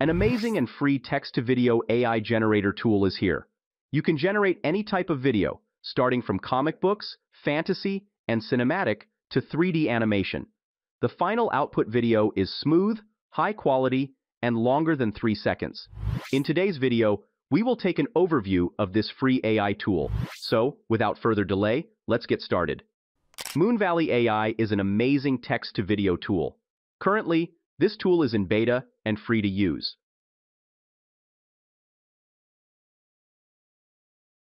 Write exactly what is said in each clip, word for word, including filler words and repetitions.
An amazing and free text-to-video A I generator tool is here. You can generate any type of video, starting from comic books, fantasy, and cinematic, to three D animation. The final output video is smooth, high quality, and longer than three seconds. In today's video, we will take an overview of this free A I tool. So, without further delay, let's get started. Moon Valley A I is an amazing text-to-video tool. Currently, this tool is in beta and free to use.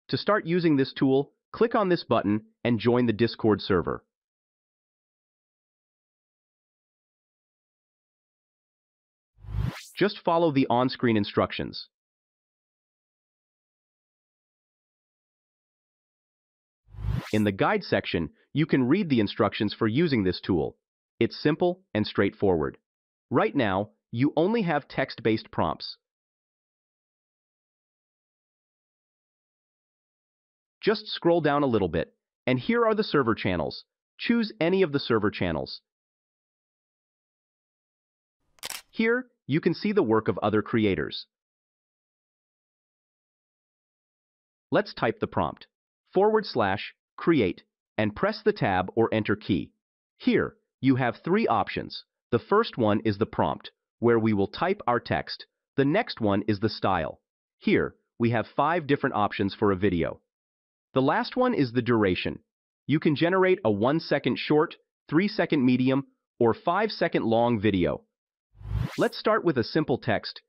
To start using this tool, click on this button and join the Discord server. Just follow the on-screen instructions. In the guide section, you can read the instructions for using this tool. It's simple and straightforward. Right now, you only have text-based prompts. Just scroll down a little bit, and here are the server channels. Choose any of the server channels. Here, you can see the work of other creators. Let's type the prompt, forward slash, create, and press the tab or enter key. Here, you have three options. The first one is the prompt, where we will type our text. The next one is the style. Here, we have five different options for a video. The last one is the duration. You can generate a one second short, three second medium, or five second long video. Let's start with a simple text.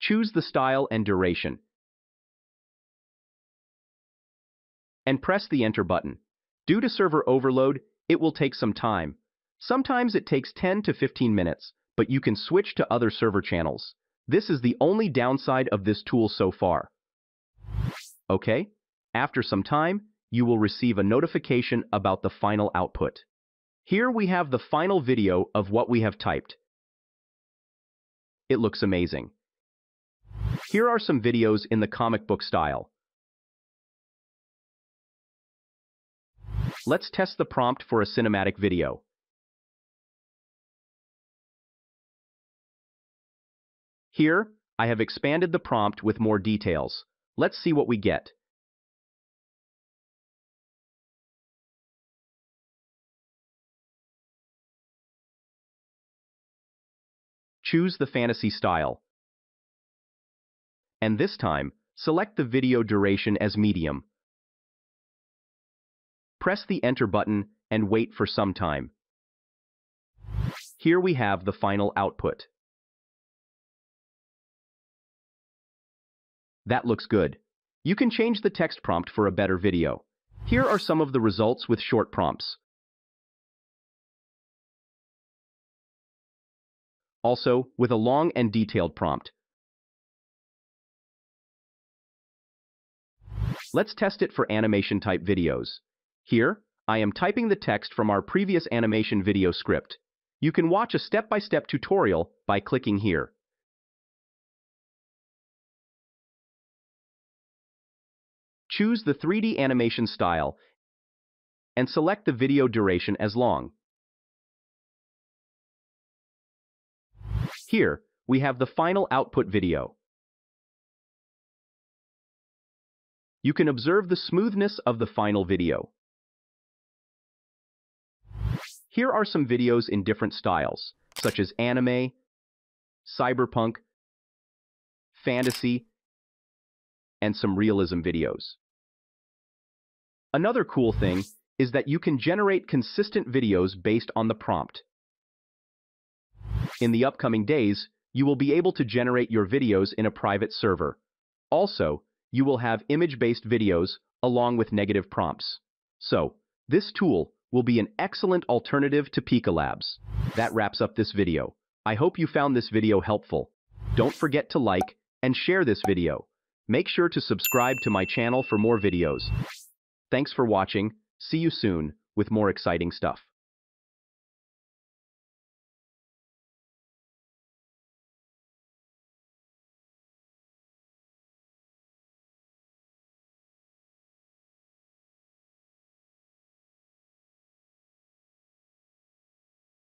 Choose the style and duration, and press the Enter button. Due to server overload, it will take some time. Sometimes it takes ten to fifteen minutes, but you can switch to other server channels. This is the only downside of this tool so far. Okay, after some time, you will receive a notification about the final output. Here we have the final video of what we have typed. It looks amazing. Here are some videos in the comic book style. Let's test the prompt for a cinematic video. Here, I have expanded the prompt with more details. Let's see what we get. Choose the fantasy style. And this time, select the video duration as medium. Press the Enter button and wait for some time. Here we have the final output. That looks good. You can change the text prompt for a better video. Here are some of the results with short prompts. Also, with a long and detailed prompt. Let's test it for animation-type videos. Here, I am typing the text from our previous animation video script. You can watch a step-by-step tutorial by clicking here. Choose the three D animation style and select the video duration as long. Here, we have the final output video. You can observe the smoothness of the final video. Here are some videos in different styles, such as anime, cyberpunk, fantasy, and some realism videos. Another cool thing is that you can generate consistent videos based on the prompt. In the upcoming days, you will be able to generate your videos in a private server. Also, you will have image-based videos along with negative prompts. So, this tool will be an excellent alternative to Pika Labs. That wraps up this video. I hope you found this video helpful. Don't forget to like and share this video. Make sure to subscribe to my channel for more videos. Thanks for watching. See you soon with more exciting stuff.